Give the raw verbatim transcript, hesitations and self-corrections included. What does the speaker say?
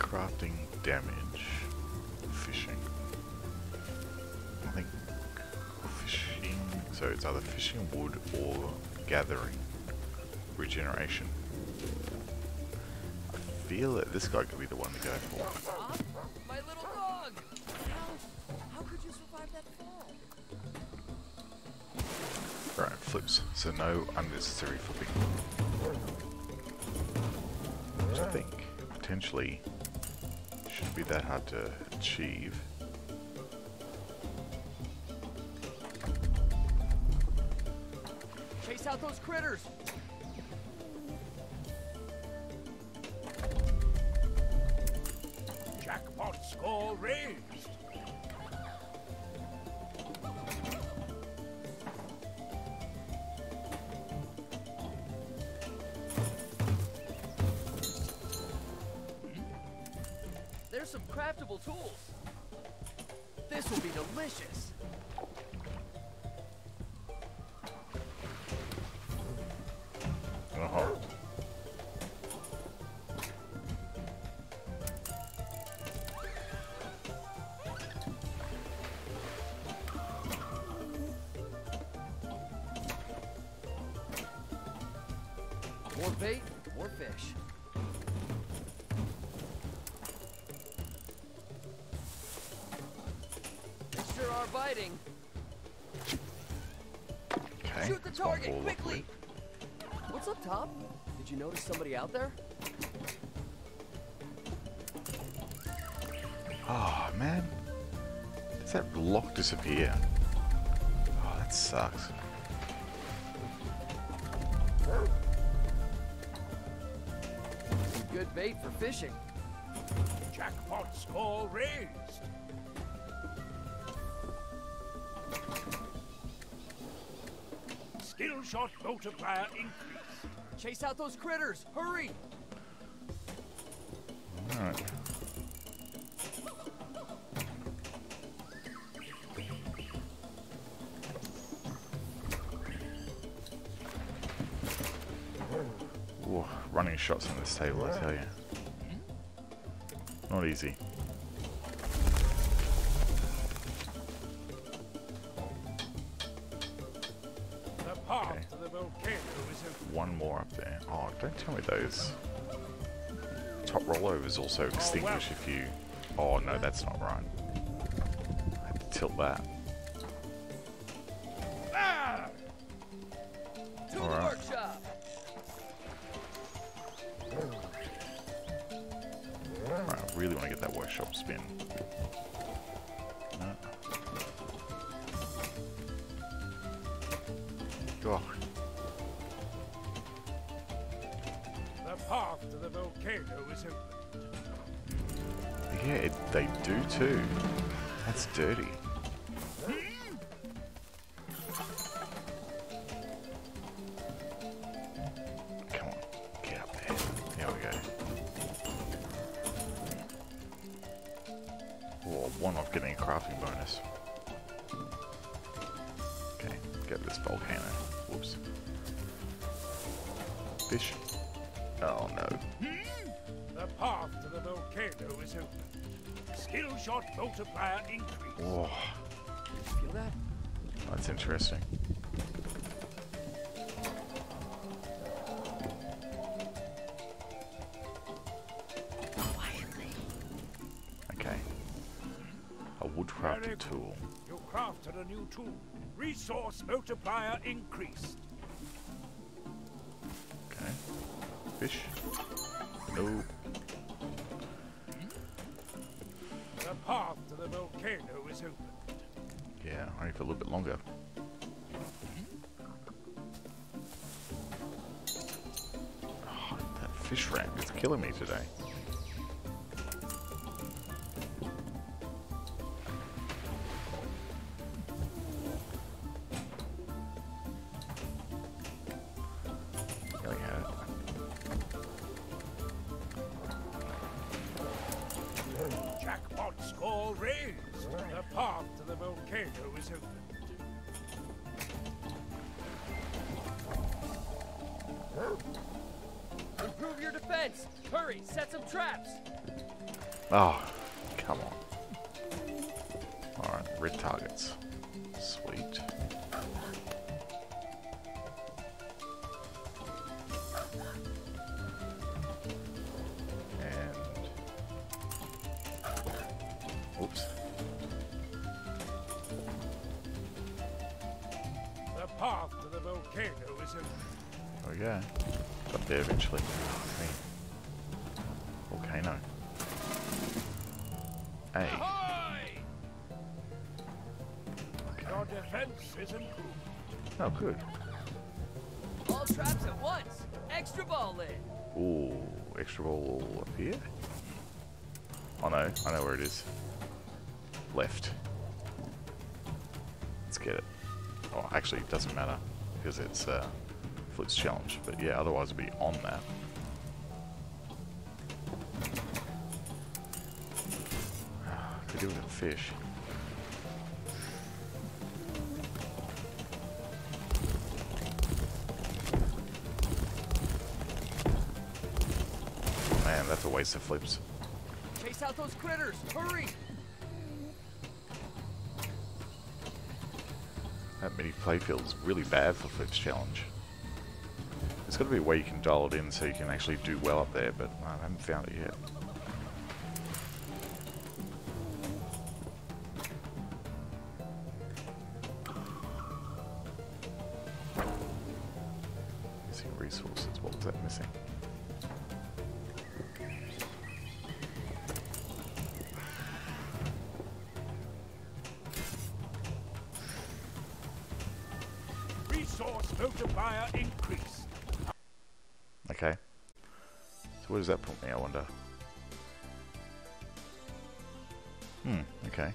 crafting, damage, fishing. I think fishing, so it's either fishing, wood, or gathering, regeneration. I feel that this guy could be the one to go for. My little dog! How could you survive that fall? Right, flips, so no unnecessary flipping. Which I think potentially shouldn't be that hard to achieve. Chase out those critters! Jackpot score raised! Some craftable tools. This will be delicious. Uh-huh. More bait, more fish. Are biting. Okay, shoot the target quickly. What's up top? Did you notice somebody out there? Oh man, does that block disappear? Oh, that sucks. Some good bait for fishing. Jackpot score raised. Skill shot multiplier increase. Chase out those critters. Hurry. All right. Ooh, running shots on this table, I tell you. Not easy. Okay. One more up there. Oh, don't tell me those top rollovers also extinguish if you... Oh no, that's not right. I had to tilt that. All right. All right, I really want to get that workshop spin. No. God. The path to the volcano is open. Yeah, it, they do too. That's dirty. Come on, get up there. There we go. Oh, one off getting a crafting bonus. Okay, get this volcano. Whoops. Fish. Oh no. The path to the volcano is open. Skill shot multiplier increase. Whoa. Feel that? That's interesting. Quietly. Okay. A woodcrafting tool. You crafted a new tool. Resource multiplier increased. Okay. Fish. No. The path to the volcano is open. Yeah, only for a little bit longer. Oh, that fish rack is killing me today. Jackpot score raised. The path to the volcano is open. Improve your defense. Hurry, set some traps. Oh, come on. Alright, red targets. Sweet. And... oops. The path to the volcano is open. There we go. Got there eventually. Volcano. Hey. Okay. Your defense is improved. Oh, good. All traps at once. Extra ball in. Ooh, extra ball up here. Oh no, I know where it is. Left. Let's get it. Oh, actually, it doesn't matter because it's uh, Flips Challenge. But yeah, otherwise it'd be on that. Deal with a fish. Man, that's a waste of flips. Chase out those critters! Hurry! That mini playfield's really bad for Flips Challenge. There's got to be a way you can dial it in so you can actually do well up there, but I haven't found it yet. Resources. What was that missing? Resource multiplier increased. Okay. So where does that put me, I wonder? Hmm, okay.